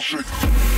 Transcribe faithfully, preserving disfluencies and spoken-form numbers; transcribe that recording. shake.